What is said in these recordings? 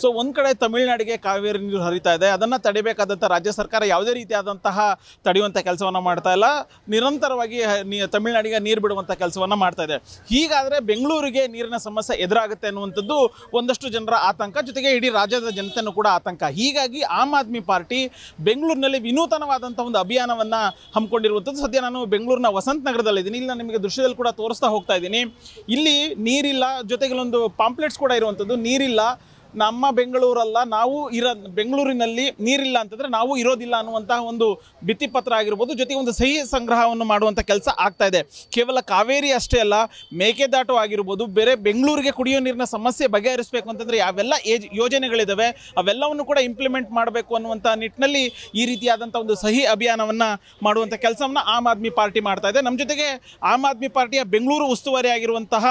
सो ಒಂದು ಕಡೆ ತಮಿಳುನಾಡಿಗೆ ಕಾವೇರಿ ನೀರು ಹರಿತಾ ಇದೆ ಅದನ್ನ ತಡೆಯಬೇಕಾದಂತ ರಾಜ್ಯ ಸರ್ಕಾರ ಯಾವುದೇ ರೀತಿಯಾದಂತ ತಡೆಯುವಂತ ಕೆಲಸವನ್ನ ಮಾಡ್ತಾ ಇಲ್ಲ ನಿರಂತರವಾಗಿ ತಮಿಳುನಾಡಿಗೆ ನೀರು ಬಿಡುವಂತ ಕೆಲಸವನ್ನ ಮಾಡ್ತಾ ಇದೆ ಹೀಗಾದ್ರೆ ಬೆಂಗಳೂರಿಗೆ ನೀರಿನ ಸಮಸ್ಯೆ ಎದುರಾಗುತ್ತೆ ಅನ್ನುವಂತದ್ದು ಒಂದಷ್ಟು ಜನರ ಆತಂಕ ಜೊತೆಗೆ ಇಡಿ ರಾಜ್ಯದ ಜನತೆಯೂ ಕೂಡ ಆತಂಕ ಹೀಗಾಗಿ ಆಮ್ ಆದ್ಮಿ ಪಾರ್ಟಿ ಬೆಂಗಳೂರಿನಲ್ಲಿ ವಿನೂತನವಾದಂತ ಒಂದು ಅಭಿಯಾನವನ್ನ ಹಮ್ಮಿಕೊಂಡಿರುವಂತದ್ದು ಸದ್ಯ ನಾನು ಬೆಂಗಳೂರಿನ ವಸಂತ ನಗರದಲ್ಲಿ ಇದ್ದೀನಿ ಇಲ್ಲಿ ನಾನು ನಿಮಗೆ ದೃಶ್ಯದಲ್ಲಿ ಕೂಡ ತೋರಿಸ್ತಾ ಹೋಗ್ತಾ ಇದ್ದೀನಿ ಇಲ್ಲಿ ನೀರಿಲ್ಲ ಜೊತೆಗೆ ಒಂದು ಪಾಂಪ್ಲೆಟ್ಸ್ ಕೂಡ ಇರುವಂತದ್ದು ನೀರಿಲ್ಲ ನಮ್ಮ ಬೆಂಗಳೂರಲ್ಲ ನಾವು ಬೆಂಗಳೂರಿನಲ್ಲಿ ನೀರಿಲ್ಲ ಅಂತಂದ್ರೆ ನಾವು ಇರೋದಿಲ್ಲ ಅನ್ನುವಂತ ಒಂದು ಬಿತ್ತಿಪತ್ರ ಆಗಿರಬಹುದು ಜೊತೆಗೆ ಒಂದು ಸಹಿ ಸಂಗ್ರಹವನ್ನು ಮಾಡುವಂತ ಕೆಲಸ ಆಗ್ತಾ ಇದೆ ಕೇವಲ ಕಾವೇರಿ ಅಷ್ಟೇ ಅಲ್ಲ ಮೇಕೆದಾಟು ಆಗಿರಬಹುದು ಬೇರೆ ಬೆಂಗಳೂರಿಗೆ ಕುಡಿಯೋ ನೀರಿನ ಸಮಸ್ಯೆ ಬಗೆಹರಿಸಬೇಕು ಅಂತಂದ್ರೆ ಯಾವೆಲ್ಲ ಯೋಜನೆಗಳಿದಾವೆ ಅವೆಲ್ಲವನ್ನು ಕೂಡ ಇಂಪ್ಲಿಮೆಂಟ್ ಮಾಡಬೇಕು ಅನ್ನುವಂತ ನಿಟ್ಟಿನಲ್ಲಿ ಈ ರೀತಿಯಾದಂತ ಒಂದು ಸಹಿ ಅಭಿಯಾನವನ್ನ ಮಾಡುವಂತ ಕೆಲಸವನ್ನ ಆಮ್ ಆದ್ಮಿ ಪಾರ್ಟಿ ಮಾಡ್ತಾ ಇದೆ ನಮ್ಮ ಜೊತೆಗೆ ಆಮ್ ಆದ್ಮಿ ಪಾರ್ಟಿಯ ಬೆಂಗಳೂರು ಉಸ್ತುವಾರಿ ಆಗಿರುವಂತಹ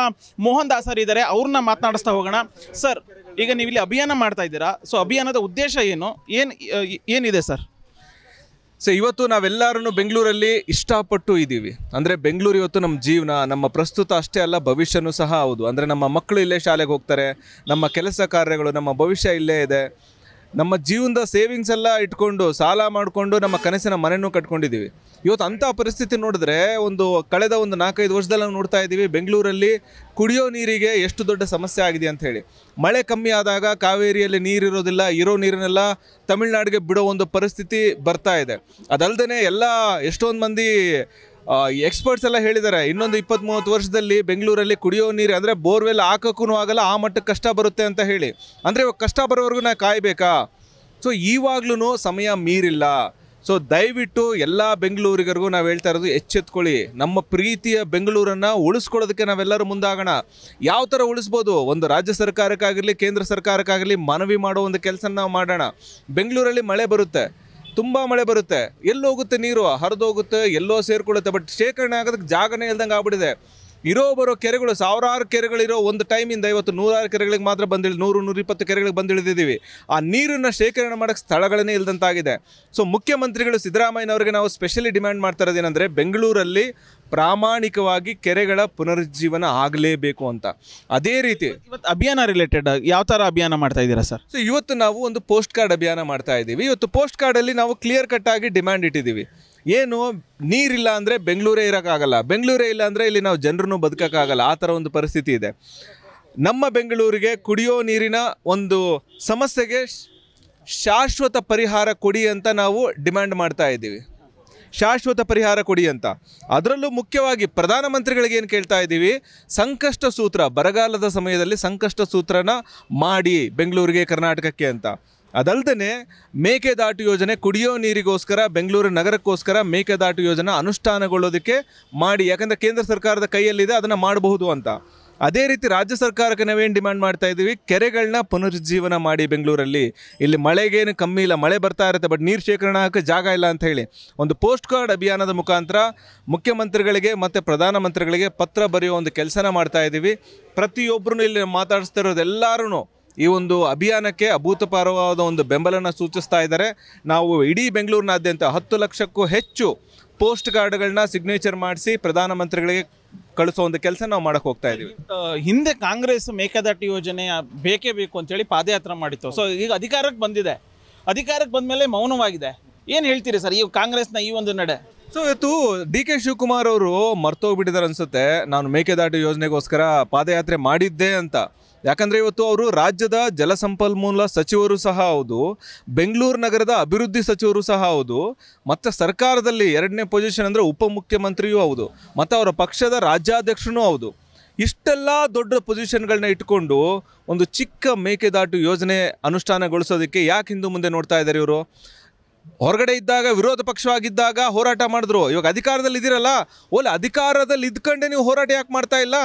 ಮೋಹನ್ ದಾಸ್ ಇದ್ದಾರೆ ಅವ್ರನ್ನ ಮಾತನಾಡಿಸ್ತಾ ಹೋಗೋಣ ಸರ್ ಈಗ ನೀವು ಇಲ್ಲಿ ಅಭಿಯಾನ ಮಾಡ್ತಾ ಇದ್ದೀರಾ ಸೊ ಅಭಿಯಾನದ ಉದ್ದೇಶ ಏನಿದೆ ಸರ್ ಸೊ ಇವತ್ತು ನಾವೆಲ್ಲರೂ ಬೆಂಗಳೂರಲ್ಲಿ ಇಷ್ಟಪಟ್ಟು ಇದ್ದೀವಿ ಅಂದರೆ ಬೆಂಗಳೂರು ಇವತ್ತು ನಮ್ಮ ಜೀವನ ನಮ್ಮ ಪ್ರಸ್ತುತ ಅಷ್ಟೇ ಅಲ್ಲ ಭವಿಷ್ಯನೂ ಸಹ ಹೌದು ಅಂದರೆ ನಮ್ಮ ಮಕ್ಕಳು ಇಲ್ಲೇ ಶಾಲೆಗೆ ಹೋಗ್ತಾರೆ ನಮ್ಮ ಕೆಲಸ ಕಾರ್ಯಗಳು ನಮ್ಮ ಭವಿಷ್ಯ ಇಲ್ಲೇ ಇದೆ ನಮ್ಮ ಜೀವನದ ಸೇವಿಂಗ್ಸ್ ಎಲ್ಲ ಇಟ್ಕೊಂಡು ಸಾಲ ಮಾಡಿಕೊಂಡು ನಮ್ಮ ಕನಸಿನ ಮನೆಯನ್ನು ಕಟ್ಕೊಂಡಿದ್ದೀವಿ ಇವತ್ತು ಅಂಥ ಪರಿಸ್ಥಿತಿ ನೋಡಿದ್ರೆ ಕಳೆದ 4-5 ವರ್ಷದಲ್ಲಿ ನಾವು ನೋಡ್ತಾ ಇದ್ದೀವಿ ಬೆಂಗಳೂರಲ್ಲಿ ಕುಡಿಯೋ ನೀರಿಗೆ ಎಷ್ಟು ದೊಡ್ಡ ಸಮಸ್ಯೆ ಆಗಿದೆ ಅಂತ ಹೇಳಿ ಮಳೆ ಕಮ್ಮಿ ಆದಾಗ ಕಾವೇರಿಯಲ್ಲಿ ನೀರಿರೋದಿಲ್ಲ ಇರೋ ನೀರನ್ನೆಲ್ಲ ತಮಿಳ್ನಾಡಿಗೆ ಬಿಡೋ ಒಂದು ಪರಿಸ್ಥಿತಿ ಬರ್ತಾ ಇದೆ ಅದಲ್ಲದೆ ಎಲ್ಲ ಎಷ್ಟೊಂದು ಮಂದಿ ಎಕ್ಸ್ಪರ್ಟ್ಸ್ ಎಲ್ಲ ಹೇಳಿದ್ದಾರೆ ಇನ್ನೊಂದು 20-30 ವರ್ಷದಲ್ಲಿ ಬೆಂಗಳೂರಲ್ಲಿ ಕುಡಿಯೋ ನೀರು ಅಂದರೆ ಬೋರ್ವೆಲ್ ಹಾಕೋಕ್ಕೂ ಆಗಲ್ಲ ಆ ಮಟ್ಟಕ್ಕೆ ಕಷ್ಟ ಬರುತ್ತೆ ಅಂತ ಹೇಳಿ ಅಂದರೆ ಇವಾಗ ಕಷ್ಟ ಬರೋವರೆಗೂ ನಾ ಕಾಯಬೇಕಾ ಸೊ ಈವಾಗ್ಲೂ ಸಮಯ ಮೀರಿಲ್ಲ ಸೊ ದಯವಿಟ್ಟು ಎಲ್ಲ ಬೆಂಗಳೂರಿಗರಿಗೂ ನಾವು ಹೇಳ್ತಾ ಇರೋದು ಎಚ್ಚೆತ್ಕೊಳ್ಳಿ ನಮ್ಮ ಪ್ರೀತಿಯ ಬೆಂಗಳೂರನ್ನು ಉಳಿಸ್ಕೊಳ್ಳೋದಕ್ಕೆ ನಾವೆಲ್ಲರೂ ಮುಂದಾಗೋಣ ಯಾವ ಥರ ಉಳಿಸ್ಬೋದು ಒಂದು ರಾಜ್ಯ ಸರ್ಕಾರಕ್ಕಾಗಿರಲಿ ಕೇಂದ್ರ ಸರ್ಕಾರಕ್ಕಾಗಿರಲಿ ಮನವಿ ಮಾಡೋ ಒಂದು ಕೆಲಸ ನಾವು ಮಾಡೋಣ ಬೆಂಗಳೂರಲ್ಲಿ ಮಳೆ ಬರುತ್ತೆ ತುಂಬ ಮಳೆ ಬರುತ್ತೆ ಎಲ್ಲೋಗುತ್ತೆ ನೀರು ಹರಿದೋಗುತ್ತೆ ಎಲ್ಲೋ ಸೇರಿಕೊಳ್ಳುತ್ತೆ ಬಟ್ ಶೇಖರಣೆ ಆಗೋದಕ್ಕೆ ಜಾಗನೇ ಇಲ್ದಂಗೆ ಆಗ್ಬಿಟ್ಟಿದೆ ಇರೋ ಬರೋ ಕೆರೆಗಳು ಸಾವಿರಾರು ಕೆರೆಗಳಿರೋ ಒಂದು ಟೈಮಿಂದ ಇವತ್ತು ನೂರಾರು ಕೆರೆಗಳಿಗೆ ಮಾತ್ರ ಬಂದಿಳಿ 100-120 ಕೆರೆಗಳಿಗೆ ಬಂದಿಳಿದಿದ್ದೀವಿ ಆ ನೀರನ್ನು ಶೇಖರಣೆ ಮಾಡೋಕ್ಕೆ ಸ್ಥಳಗಳನ್ನೇ ಇಲ್ದಂತಾಗಿದೆ ಸೊ ಮುಖ್ಯಮಂತ್ರಿಗಳು ಸಿದ್ದರಾಮಯ್ಯನವರಿಗೆ ನಾವು ಸ್ಪೆಷಲಿ ಡಿಮ್ಯಾಂಡ್ ಮಾಡ್ತಾ ಇರೋದೇನೆಂದರೆ ಬೆಂಗಳೂರಲ್ಲಿ ಪ್ರಾಮಾಣಿಕವಾಗಿ ಕೆರೆಗಳ ಪುನರುಜ್ಜೀವನ ಆಗಲೇಬೇಕು ಅಂತ ಅದೇ ರೀತಿ ಇವತ್ತು ಅಭಿಯಾನ ರಿಲೇಟೆಡ್ ಯಾವ ಥರ ಅಭಿಯಾನ ಮಾಡ್ತಾ ಇದ್ದೀರಾ ಸರ್ ಸೊ ಇವತ್ತು ನಾವು ಒಂದು ಪೋಸ್ಟ್ ಕಾರ್ಡ್ ಅಭಿಯಾನ ಮಾಡ್ತಾ ಇದ್ದೀವಿ ಇವತ್ತು ಪೋಸ್ಟ್ ಕಾರ್ಡಲ್ಲಿ ನಾವು ಕ್ಲಿಯರ್ ಕಟ್ ಆಗಿ ಡಿಮ್ಯಾಂಡ್ ಇಟ್ಟಿದ್ದೀವಿ ಏನು ನೀರಿಲ್ಲ ಅಂದರೆ ಬೆಂಗಳೂರೇ ಇರೋಕ್ಕಾಗಲ್ಲ ಬೆಂಗಳೂರೇ ಇಲ್ಲ ಅಂದರೆ ಇಲ್ಲಿ ನಾವು ಜನರನ್ನು ಬದುಕೋಕ್ಕಾಗಲ್ಲ ಆ ಥರ ಒಂದು ಪರಿಸ್ಥಿತಿ ಇದೆ ನಮ್ಮ ಬೆಂಗಳೂರಿಗೆ ಕುಡಿಯೋ ನೀರಿನ ಒಂದು ಸಮಸ್ಯೆಗೆ ಶಾಶ್ವತ ಪರಿಹಾರ ಕೊಡಿ ಅಂತ ನಾವು ಡಿಮ್ಯಾಂಡ್ ಮಾಡ್ತಾ ಇದ್ದೀವಿ ಶಾಶ್ವತ ಪರಿಹಾರ ಕೊಡಿ ಅಂತ ಅದರಲ್ಲೂ ಮುಖ್ಯವಾಗಿ ಪ್ರಧಾನಮಂತ್ರಿಗಳಿಗೆ ಏನು ಕೇಳ್ತಾ ಇದ್ದೀವಿ ಸಂಕಷ್ಟ ಸೂತ್ರ ಬರಗಾಲದ ಸಮಯದಲ್ಲಿ ಸಂಕಷ್ಟ ಸೂತ್ರನ ಮಾಡಿ ಬೆಂಗಳೂರಿಗೆ ಕರ್ನಾಟಕಕ್ಕೆ ಅಂತ ಅದಲ್ಲದೆ ಮೇಕೆದಾಟು ಯೋಜನೆ ಕುಡಿಯೋ ನೀರಿಗೋಸ್ಕರ ಬೆಂಗಳೂರು ನಗರಕ್ಕೋಸ್ಕರ ಮೇಕೆದಾಟು ಯೋಜನೆ ಅನುಷ್ಠಾನಗೊಳ್ಳೋದಕ್ಕೆ ಮಾಡಿ ಯಾಕಂದರೆ ಕೇಂದ್ರ ಸರ್ಕಾರದ ಕೈಯಲ್ಲಿದೆ ಅದನ್ನು ಮಾಡಬಹುದು ಅಂತ ಅದೇ ರೀತಿ ರಾಜ್ಯ ಸರ್ಕಾರಕ್ಕೆ ನಾವೇನು ಡಿಮ್ಯಾಂಡ್ ಮಾಡ್ತಾ ಇದ್ದೀವಿ ಕೆರೆಗಳನ್ನ ಪುನರುಜ್ಜೀವನ ಮಾಡಿ ಬೆಂಗಳೂರಲ್ಲಿ ಇಲ್ಲಿ ಮಳೆಗೇನು ಕಮ್ಮಿ ಇಲ್ಲ ಮಳೆ ಬರ್ತಾ ಇರುತ್ತೆ ಬಟ್ ನೀರು ಶೇಖರಣೆ ಹಾಕಕ್ಕೆ ಜಾಗ ಇಲ್ಲ ಅಂತ ಹೇಳಿ ಒಂದು ಪೋಸ್ಟ್ ಕಾರ್ಡ್ ಅಭಿಯಾನದ ಮುಖಾಂತರ ಮುಖ್ಯಮಂತ್ರಿಗಳಿಗೆ ಮತ್ತು ಪ್ರಧಾನಮಂತ್ರಿಗಳಿಗೆ ಪತ್ರ ಬರೆಯೋ ಒಂದು ಕೆಲಸನ ಮಾಡ್ತಾ ಇದ್ದೀವಿ ಪ್ರತಿಯೊಬ್ಬರೂ ಇಲ್ಲಿ ಮಾತಾಡಿಸ್ತಾ ಇರೋದೆಲ್ಲರೂ ಈ ಒಂದು ಅಭಿಯಾನಕ್ಕೆ ಅಭೂತಪೂರ್ವವಾದ ಒಂದು ಬೆಂಬಲನ ಸೂಚಿಸ್ತಾ ಇದ್ದಾರೆ ನಾವು ಇಡೀ ಬೆಂಗಳೂರಿನಾದ್ಯಂತ 10 ಲಕ್ಷಕ್ಕೂ ಹೆಚ್ಚು ಪೋಸ್ಟ್ ಕಾರ್ಡ್ಗಳನ್ನ ಸಿಗ್ನೇಚರ್ ಮಾಡಿಸಿ ಪ್ರಧಾನಮಂತ್ರಿಗಳಿಗೆ ಕಳಿಸೋ ಒಂದು ಕೆಲಸ ನಾವು ಮಾಡೋಕೆ ಹೋಗ್ತಾ ಇದ್ದೀವಿ ಹಿಂದೆ ಕಾಂಗ್ರೆಸ್ ಮೇಕೆದಾಟು ಯೋಜನೆ ಬೇಕೇ ಬೇಕು ಅಂತೇಳಿ ಪಾದಯಾತ್ರೆ ಮಾಡಿತ್ತು ಸೊ ಈಗ ಅಧಿಕಾರಕ್ಕೆ ಬಂದಮೇಲೆ ಮೌನವಾಗಿದೆ ಏನು ಹೇಳ್ತೀರಿ ಸರ್ ಈ ಕಾಂಗ್ರೆಸ್ನ ಈ ಒಂದು ನಡೆ ಸೊ ಇವತ್ತು ಡಿ ಕೆ ಶಿವಕುಮಾರ್ ಅವರು ಮರ್ತೋಗ್ಬಿಟ್ಟಿದ್ದಾರೆ ಅನಿಸುತ್ತೆ ನಾನು ಮೇಕೆದಾಟು ಯೋಜನೆಗೋಸ್ಕರ ಪಾದಯಾತ್ರೆ ಮಾಡಿದ್ದೆ ಅಂತ ಯಾಕಂದರೆ ಇವತ್ತು ಅವರು ರಾಜ್ಯದ ಜಲಸಂಪನ್ಮೂಲ ಸಚಿವರು ಸಹ ಹೌದು ಬೆಂಗಳೂರು ನಗರದ ಅಭಿವೃದ್ಧಿ ಸಚಿವರು ಸಹ ಹೌದು ಮತ್ತು ಸರ್ಕಾರದಲ್ಲಿ 2ನೇ ಪೊಸಿಷನ್ ಅಂದರೆ ಉಪಮುಖ್ಯಮಂತ್ರಿಯೂ ಹೌದು ಮತ್ತು ಅವರ ಪಕ್ಷದ ರಾಜ್ಯಾಧ್ಯಕ್ಷನೂ ಹೌದು ಇಷ್ಟೆಲ್ಲ ದೊಡ್ಡ ಪೊಸಿಷನ್ಗಳನ್ನ ಇಟ್ಕೊಂಡು ಒಂದು ಚಿಕ್ಕ ಮೇಕೆದಾಟು ಯೋಜನೆ ಅನುಷ್ಠಾನಗೊಳಿಸೋದಕ್ಕೆ ಯಾಕೆ ಹಿಂದೆ ಮುಂದೆ ನೋಡ್ತಾ ಇದ್ದಾರೆ ಇವರು ಹೊರಗಡೆ ಇದ್ದಾಗ ವಿರೋಧ ಪಕ್ಷವಾಗಿದ್ದಾಗ ಹೋರಾಟ ಮಾಡಿದ್ರು ಇವಾಗ ಅಧಿಕಾರದಲ್ಲಿ ಇದ್ದೀರಲ್ಲ ಓಲಿ ಅಧಿಕಾರದಲ್ಲಿ ಇದ್ಕೊಂಡೆ ನೀವು ಹೋರಾಟ ಯಾಕೆ ಮಾಡ್ತಾ ಇಲ್ಲ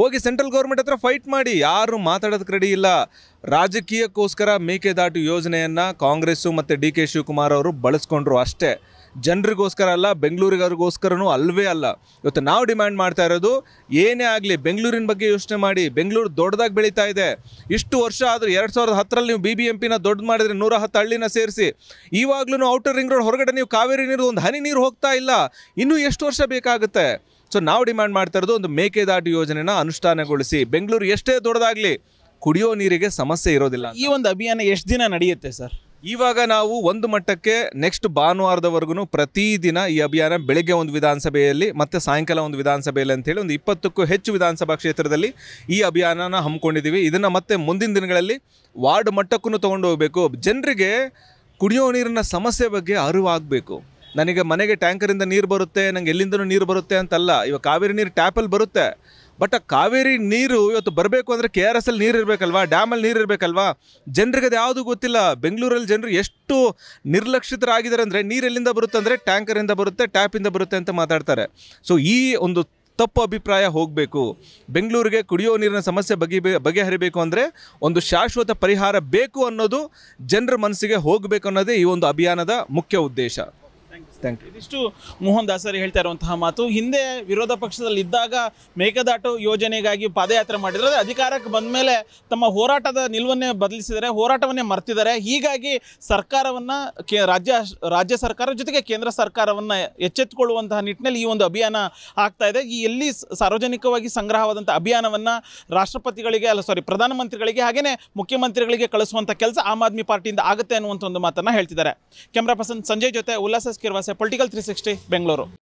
ಹೋಗಿ ಸೆಂಟ್ರಲ್ ಗೌರ್ಮೆಂಟ್ ಹತ್ರ ಫೈಟ್ ಮಾಡಿ ಯಾರು ಮಾತಾಡೋದಕ್ಕೆ ರೆಡಿ ಇಲ್ಲ ರಾಜಕೀಯಕ್ಕೋಸ್ಕರ ಮೇಕೆದಾಟು ಯೋಜನೆಯನ್ನು ಕಾಂಗ್ರೆಸ್ಸು ಮತ್ತು ಡಿ ಕೆ ಶಿವಕುಮಾರ್ ಅವರು ಬಳಸ್ಕೊಂಡ್ರು ಅಷ್ಟೇ ಜನರಿಗೋಸ್ಕರ ಅಲ್ಲ ಬೆಂಗಳೂರಿಗರಿಗೋಸ್ಕರನೂ ಅಲ್ವೇ ಅಲ್ಲ ಇವತ್ತು ನಾವು ಡಿಮ್ಯಾಂಡ್ ಮಾಡ್ತಾ ಇರೋದು ಏನೇ ಆಗಲಿ ಬೆಂಗಳೂರಿನ ಬಗ್ಗೆ ಯೋಚನೆ ಮಾಡಿ ಬೆಂಗಳೂರು ದೊಡ್ಡದಾಗಿ ಬೆಳೀತಾ ಇದೆ ಇಷ್ಟು ವರ್ಷ ಆದರೂ 2010ರಲ್ಲಿ ನೀವು BBMP ದೊಡ್ಡ ಮಾಡಿದರೆ 110 ಹಳ್ಳಿನ ಸೇರಿಸಿ ಈವಾಗಲೂ ಔಟರ್ ರಿಂಗ್ ರೋಡ್ ಹೊರಗಡೆ ನೀವು ಕಾವೇರಿ ನೀರು ಒಂದು ಹನಿ ನೀರು ಹೋಗ್ತಾ ಇಲ್ಲ ಇನ್ನೂ ಎಷ್ಟು ವರ್ಷ ಬೇಕಾಗುತ್ತೆ ಸೊ ನಾವು ಡಿಮ್ಯಾಂಡ್ ಮಾಡ್ತಾ ಇರೋದು ಒಂದು ಮೇಕೆದಾಟು ಯೋಜನೆನ ಅನುಷ್ಠಾನಗೊಳಿಸಿ ಬೆಂಗಳೂರು ಎಷ್ಟೇ ದೊಡ್ಡದಾಗಲಿ ಕುಡಿಯೋ ನೀರಿಗೆ ಸಮಸ್ಯೆ ಇರೋದಿಲ್ಲ. ಈ ಒಂದು ಅಭಿಯಾನ ಎಷ್ಟು ದಿನ ನಡೆಯುತ್ತೆ ಸರ್? ಇವಾಗ ನಾವು ಒಂದು ಮಟ್ಟಕ್ಕೆ ನೆಕ್ಸ್ಟ್ ಭಾನುವಾರದವರೆಗೂ ಪ್ರತಿದಿನ ಈ ಅಭಿಯಾನ ಬೆಳಗ್ಗೆ ಒಂದು ವಿಧಾನಸಭೆಯಲ್ಲಿ ಮತ್ತೆ ಸಾಯಂಕಾಲ ಒಂದು ವಿಧಾನಸಭೆಯಲ್ಲಿ ಅಂತೇಳಿ ಒಂದು 20ಕ್ಕೂ ಹೆಚ್ಚು ವಿಧಾನಸಭಾ ಕ್ಷೇತ್ರದಲ್ಲಿ ಈ ಅಭಿಯಾನನ ಹಮ್ಮಿಕೊಂಡಿದ್ದೀವಿ. ಇದನ್ನು ಮತ್ತೆ ಮುಂದಿನ ದಿನಗಳಲ್ಲಿ ವಾರ್ಡ್ ಮಟ್ಟಕ್ಕೂ ತೊಗೊಂಡು ಹೋಗಬೇಕು. ಜನರಿಗೆ ಕುಡಿಯೋ ನೀರಿನ ಸಮಸ್ಯೆ ಬಗ್ಗೆ ಅರಿವಾಗಬೇಕು. ನನಗೆ ಮನೆಗೆ ಟ್ಯಾಂಕರಿಂದ ನೀರು ಬರುತ್ತೆ, ನನಗೆ ಎಲ್ಲಿಂದನೂ ನೀರು ಬರುತ್ತೆ ಅಂತಲ್ಲ. ಇವಾಗ ಕಾವೇರಿ ನೀರು ಟ್ಯಾಪಲ್ಲಿ ಬರುತ್ತೆ, ಬಟ್ ಆ ಕಾವೇರಿ ನೀರು ಇವತ್ತು ಬರಬೇಕು ಅಂದರೆ ಕೆ ಆರ್ ಎಸ್ ಅಲ್ಲಿ ನೀರು ಇರಬೇಕಲ್ವಾ, ಡ್ಯಾಮಲ್ಲಿ ನೀರು ಇರಬೇಕಲ್ವಾ. ಜನರಿಗೆ ಅದು ಯಾವುದು ಗೊತ್ತಿಲ್ಲ. ಬೆಂಗಳೂರಲ್ಲಿ ಜನರು ಎಷ್ಟು ನಿರ್ಲಕ್ಷಿತರಾಗಿದ್ದಾರೆ ಅಂದರೆ ನೀರು ಎಲ್ಲಿಂದ ಬರುತ್ತೆ ಅಂದರೆ ಟ್ಯಾಂಕರಿಂದ ಬರುತ್ತೆ, ಟ್ಯಾಪಿಂದ ಬರುತ್ತೆ ಅಂತ ಮಾತಾಡ್ತಾರೆ. ಸೊ ಈ ಒಂದು ತಪ್ಪು ಅಭಿಪ್ರಾಯ ಹೋಗಬೇಕು. ಬೆಂಗಳೂರಿಗೆ ಕುಡಿಯೋ ನೀರಿನ ಸಮಸ್ಯೆ ಬಗೆಹರಿಬೇಕು ಅಂದರೆ ಒಂದು ಶಾಶ್ವತ ಪರಿಹಾರ ಬೇಕು ಅನ್ನೋದು ಜನರ ಮನಸ್ಸಿಗೆ ಹೋಗಬೇಕು ಅನ್ನೋದೇ ಈ ಒಂದು ಅಭಿಯಾನದ ಮುಖ್ಯ ಉದ್ದೇಶ. Thank you. ಇದಿಷ್ಟು ಮೋಹನ್ ದಾಸ್ ಅವರು ಹೇಳ್ತಾ ಇರುವಂತಹ ಮಾತು. ಹಿಂದೆ ವಿರೋಧ ಪಕ್ಷದಲ್ಲಿ ಇದ್ದಾಗ ಮೇಕೆದಾಟು ಯೋಜನೆಗಾಗಿ ಪಾದಯಾತ್ರೆ ಮಾಡಿದರೆ ಅಧಿಕಾರಕ್ಕೆ ಬಂದ ಮೇಲೆ ತಮ್ಮ ಹೋರಾಟದ ನಿಲುವನ್ನೇ ಬದಲಿಸಿದರೆ, ಹೋರಾಟವನ್ನೇ ಮರ್ತಿದ್ದಾರೆ. ಹೀಗಾಗಿ ಸರ್ಕಾರವನ್ನು ರಾಜ್ಯ ಸರ್ಕಾರ ಜೊತೆಗೆ ಕೇಂದ್ರ ಸರ್ಕಾರವನ್ನು ಎಚ್ಚೆತ್ತುಕೊಳ್ಳುವಂತಹ ನಿಟ್ಟಿನಲ್ಲಿ ಈ ಒಂದು ಅಭಿಯಾನ ಆಗ್ತಾ ಇದೆ. ಈ ಎಲ್ಲಿ ಸಾರ್ವಜನಿಕವಾಗಿ ಸಂಗ್ರಹವಾದಂಥ ಅಭಿಯಾನವನ್ನು ರಾಷ್ಟ್ರಪತಿಗಳಿಗೆ ಪ್ರಧಾನಮಂತ್ರಿಗಳಿಗೆ ಹಾಗೆಯೇ ಮುಖ್ಯಮಂತ್ರಿಗಳಿಗೆ ಕಳಿಸುವಂಥ ಕೆಲಸ ಆಮ್ ಆದ್ಮಿ ಪಾರ್ಟಿಯಿಂದ ಆಗುತ್ತೆ ಅನ್ನುವಂಥ ಒಂದು ಮಾತನ್ನು ಹೇಳ್ತಿದ್ದಾರೆ. ಕ್ಯಾಮ್ರಾ ಪರ್ಸನ್ ಸಂಜಯ್ ಜೊತೆ ಉಲ್ಲಾಸ ಪೊಲಿಟಿಕಲ್ 360 ಬೆಂಗಳೂರು.